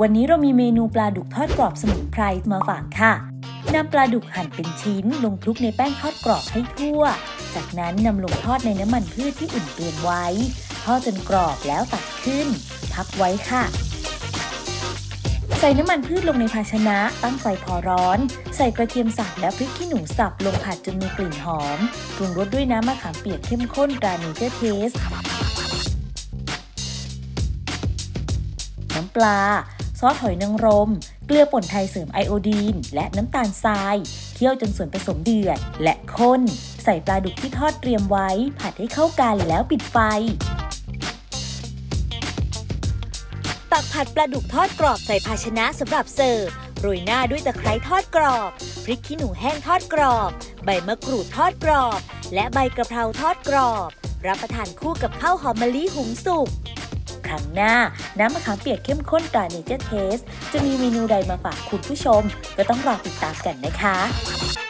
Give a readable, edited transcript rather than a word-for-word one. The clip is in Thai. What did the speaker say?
วันนี้เรามีเมนูปลาดุกทอดกรอบสมุนไพรมาฝากค่ะนำปลาดุกหั่นเป็นชิ้นลงคลุกในแป้งทอดกรอบให้ทั่วจากนั้นนำลงทอดในน้ำมันพืชที่อุ่นเตรียมไว้ทอดจนกรอบแล้วตักขึ้นพักไว้ค่ะใส่น้ำมันพืชลงในภาชนะตั้งไฟพอร้อนใส่กระเทียมสับและพริกขี้หนูสับลงผัดจนมีกลิ่นหอมปรุงรสด้วยน้ำมะขามเปียกเข้มข้นตราเนเจอร์เทสน้ำปลาซอสหอยนางรมเกลือป่นไทยเสริมไอโอดีนและน้ำตาลทรายเคี่ยวจนส่วนผสมเดือดและข้นใส่ปลาดุกที่ทอดเตรียมไว้ผัดให้เข้ากันแล้วปิดไฟตักผัดปลาดุกทอดกรอบใส่ภาชนะสำหรับเสิร์ฟโรยหน้าด้วยตะไคร้ทอดกรอบพริกขี้หนูแห้งทอดกรอบใบมะกรูดทอดกรอบและใบกระเพราทอดกรอบรับประทานคู่กับข้าวหอมมะลิหุงสุกครั้งหน้าน้ำมะขามเปียกเข้มข้นตราเนเจอร์เทสจะมีเมนูใดมาฝากคุณผู้ชมก็ต้องรอติดตามกันนะคะ